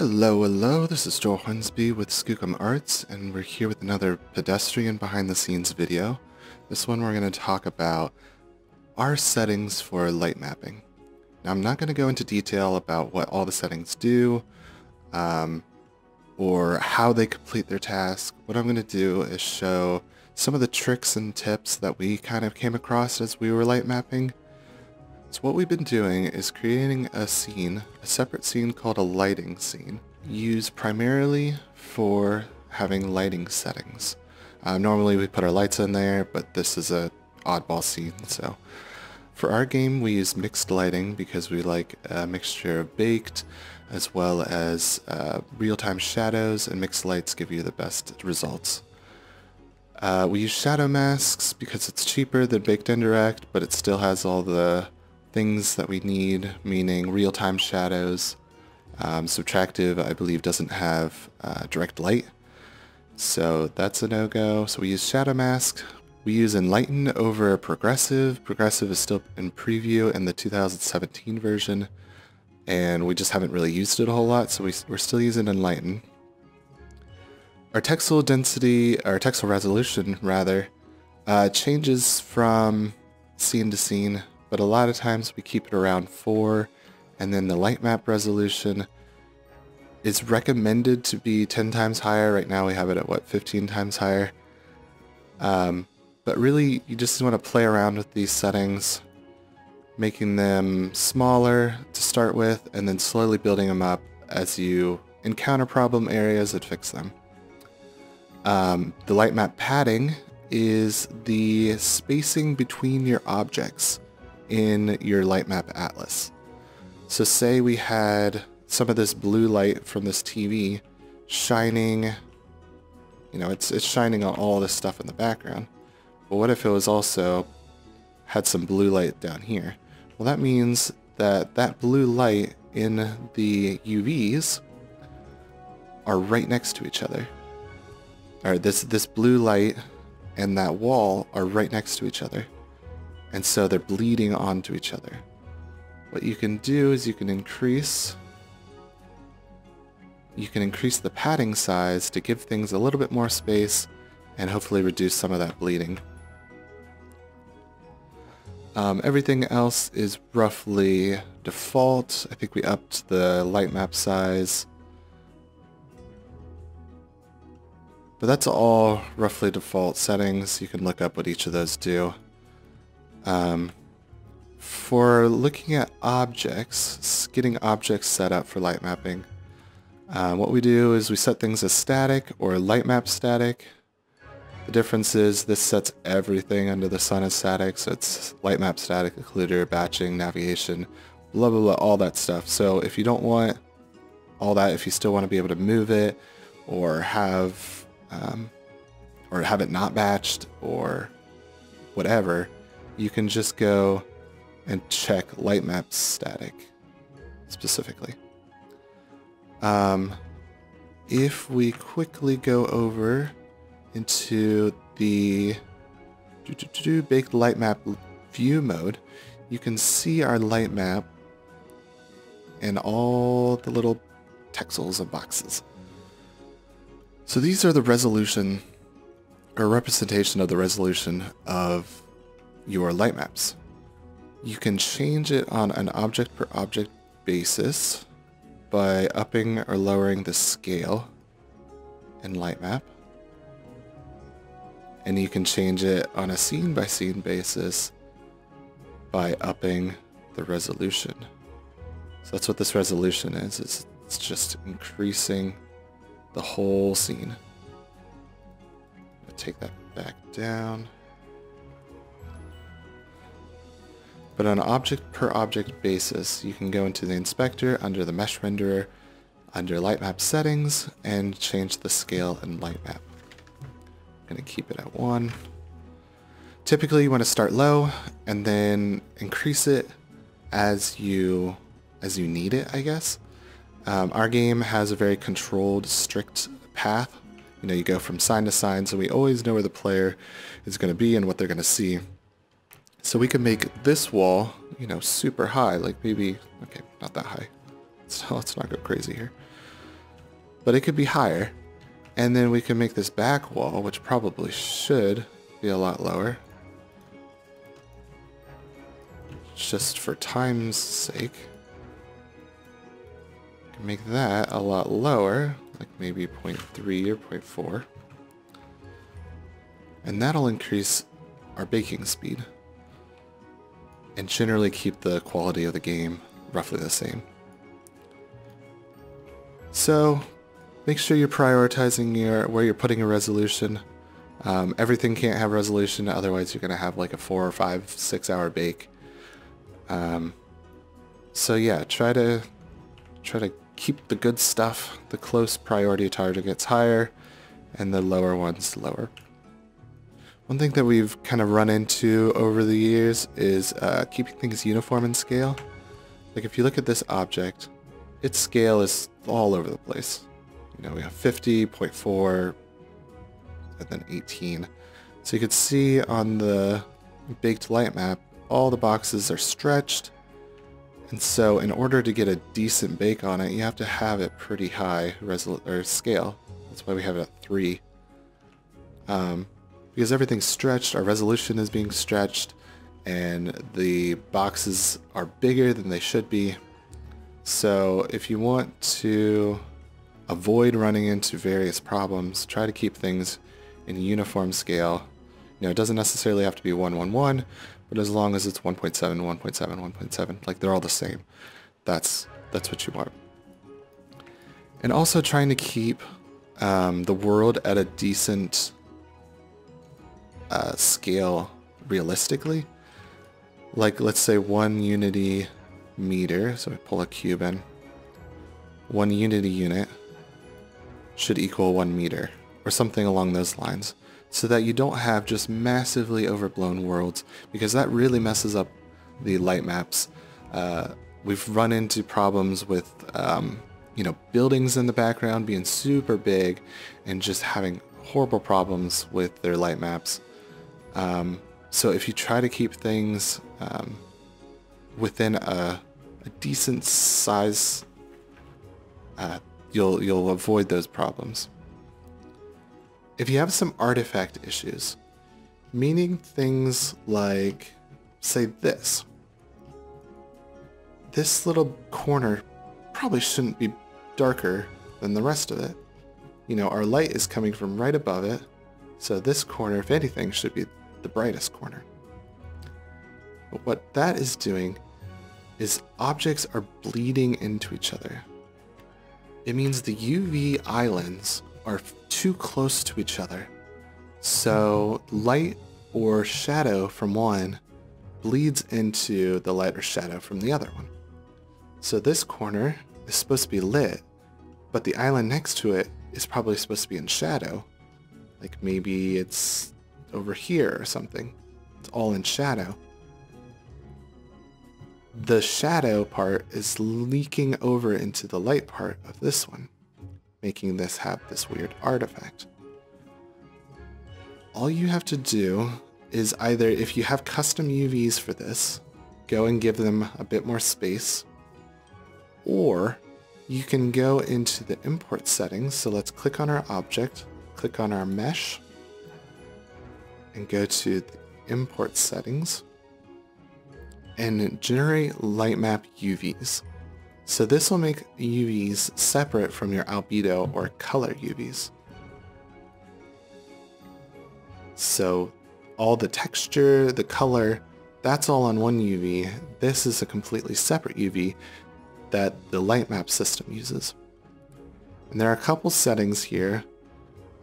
Hello, hello, this is Joel Hornsby with Skookum Arts, and we're here with another pedestrian behind-the-scenes video. This one we're going to talk about our settings for light mapping. Now, I'm not going to go into detail about what all the settings do, or how they complete their task. What I'm going to do is show some of the tricks and tips that we kind of came across as we were light mapping. So what we've been doing is creating a scene, a separate scene called a lighting scene, used primarily for having lighting settings. Normally we put our lights in there, but this is an oddball scene. So for our game, we use mixed lighting because we like a mixture of baked as well as real-time shadows, and mixed lights give you the best results. We use shadow masks because it's cheaper than baked indirect, but it still has all the things that we need, meaning real-time shadows. Subtractive, I believe, doesn't have direct light, so that's a no-go. So we use shadow mask. We use Enlighten over Progressive. Progressive is still in preview in the 2017 version, and we just haven't really used it a whole lot, so we're still using Enlighten. Our texel density, or texel resolution rather, changes from scene to scene, but a lot of times we keep it around 4, and then the light map resolution is recommended to be 10 times higher. Right now we have it at, what, 15 times higher? But really, you just want to play around with these settings, making them smaller to start with, and then slowly building them up as you encounter problem areas and fix them. The light map padding is the spacing between your objects in your light map atlas. So say we had some of this blue light from this TV shining, you know, it's shining on all this stuff in the background. But what if it was also had some blue light down here? Well, that means that that blue light in the UVs are right next to each other. Or this blue light and that wall are right next to each other. And so they're bleeding onto each other. What you can do is you can increase the padding size to give things a little bit more space and hopefully reduce some of that bleeding. Everything else is roughly default. I think we upped the light map size. But that's all roughly default settings. You can look up what each of those do. For looking at objects, getting objects set up for light mapping, what we do is we set things as static or light map static. The difference is this sets everything under the sun as static, so it's light map static, occluder, batching, navigation, blah blah blah, all that stuff. So if you don't want all that, if you still want to be able to move it or have it not batched or whatever, you can just go and check light map static specifically. If we quickly go over into the baked light map view mode, you can see our light map and all the little texels and boxes. So these are the resolution or representation of the resolution of your light maps. You can change it on an object per object basis by upping or lowering the scale in light map, and you can change it on a scene by scene basis by upping the resolution. So that's what this resolution is. It's just increasing the whole scene. I'll take that back down. But on an object-per-object basis, you can go into the inspector, under the mesh renderer, under light map settings, and change the scale and light map. I'm going to keep it at 1. Typically, you want to start low and then increase it as you need it, I guess. Our game has a very controlled, strict path. You know, you go from sign to sign, so we always know where the player is going to be and what they're going to see. So we can make this wall, you know, super high, like maybe, okay, not that high. So let's not go crazy here. but it could be higher. And then we can make this back wall, which probably should be a lot lower. Just for time's sake. We can make that a lot lower, like maybe 0.3 or 0.4. And that'll increase our baking speed. And generally keep the quality of the game roughly the same. So make sure you're prioritizing where you're putting a resolution. Everything can't have resolution, otherwise you're going to have like a 4 or 5, 6 hour bake. So yeah, try to keep the good stuff, the close priority targets higher, and the lower ones lower. One thing that we've kind of run into over the years is keeping things uniform in scale. Like if you look at this object, its scale is all over the place. You know, we have 50, 0.4, and then 18. So you could see on the baked light map, all the boxes are stretched. And so in order to get a decent bake on it, you have to have it pretty high scale. That's why we have it at 3. Because everything's stretched, our resolution is being stretched, and the boxes are bigger than they should be. So if you want to avoid running into various problems, try to keep things in a uniform scale. You know, it doesn't necessarily have to be 1, 1, 1, but as long as it's 1.7, 1.7, 1.7, like they're all the same, that's what you want. And also trying to keep the world at a decent scale realistically. Like let's say 1 unity meter, so we pull a cube in, 1 unity unit should equal 1 meter, or something along those lines, so that you don't have just massively overblown worlds, because that really messes up the light maps. We've run into problems with you know, buildings in the background being super big and just having horrible problems with their light maps. So if you try to keep things within a decent size, you'll avoid those problems. If you have some artifact issues, meaning things like, say this little corner probably shouldn't be darker than the rest of it. You know, our light is coming from right above it, so this corner, if anything, should be the brightest corner. But what that is doing is objects are bleeding into each other. It means the UV islands are too close to each other. So light or shadow from one bleeds into the light or shadow from the other one. So this corner is supposed to be lit, but the island next to it is probably supposed to be in shadow. Like maybe it's over here or something. It's all in shadow. The shadow part is leaking over into the light part of this one, making this have this weird artifact. All you have to do is either, if you have custom UVs for this, go and give them a bit more space, or you can go into the import settings. So let's click on our object, click on our mesh, and go to the import settings, and generate light map UVs. So this will make UVs separate from your albedo or color UVs. So all the texture, the color, that's all on one UV. This is a completely separate UV that the light map system uses. And there are a couple settings here,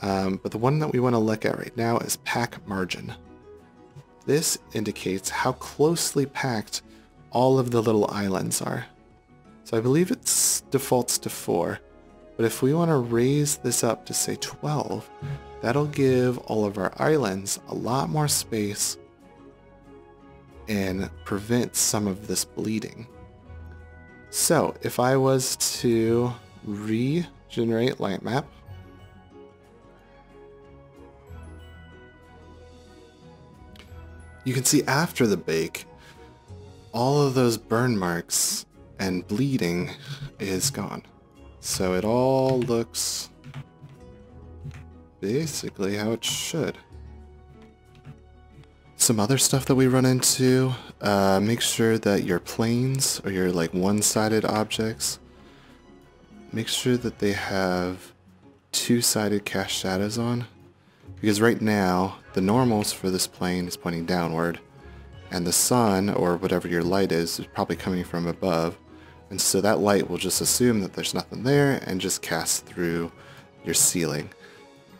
but the one that we want to look at right now is pack margin. This indicates how closely packed all of the little islands are. So I believe it defaults to 4, but if we want to raise this up to say 12, that'll give all of our islands a lot more space and prevent some of this bleeding. So if I was to regenerate light map, you can see after the bake, all of those burn marks and bleeding is gone. So it all looks basically how it should. Some other stuff that we run into, make sure that your planes or your like one-sided objects, make sure that they have two-sided cast shadows on, because right now the normals for this plane is pointing downward and the sun or whatever your light is probably coming from above, and so that light will just assume that there's nothing there and just cast through your ceiling.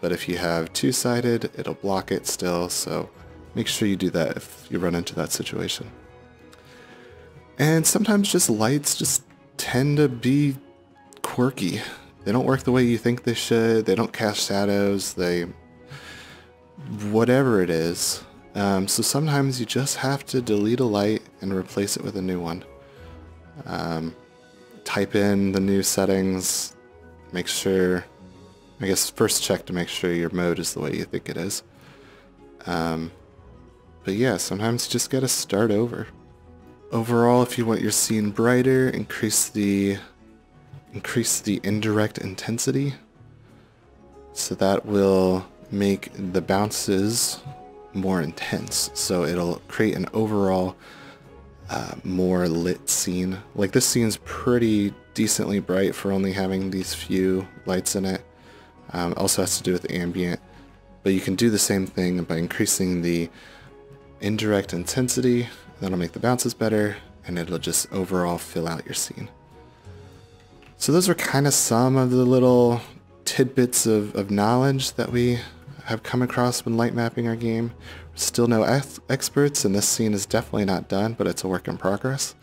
But if you have two-sided, it'll block it still, so make sure you do that if you run into that situation. And sometimes just lights just tend to be quirky. They don't work the way you think they should. They don't cast shadows. They... whatever it is. So sometimes you just have to delete a light and replace it with a new one. Type in the new settings. Make sure... I guess first check to make sure your mode is the way you think it is. But yeah, sometimes you just gotta start over. Overall, if you want your scene brighter, increase the indirect intensity. So that will make the bounces more intense. So it'll create an overall more lit scene. Like this scene's pretty decently bright for only having these few lights in it. Also has to do with ambient. But you can do the same thing by increasing the indirect intensity. That'll make the bounces better, and it'll just overall fill out your scene. So those are kind of some of the little tidbits of knowledge that we have come across when light mapping our game. We're still no experts, and this scene is definitely not done, but it's a work in progress.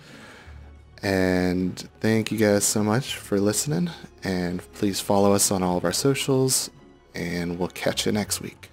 And thank you guys so much for listening, and please follow us on all of our socials, and we'll catch you next week.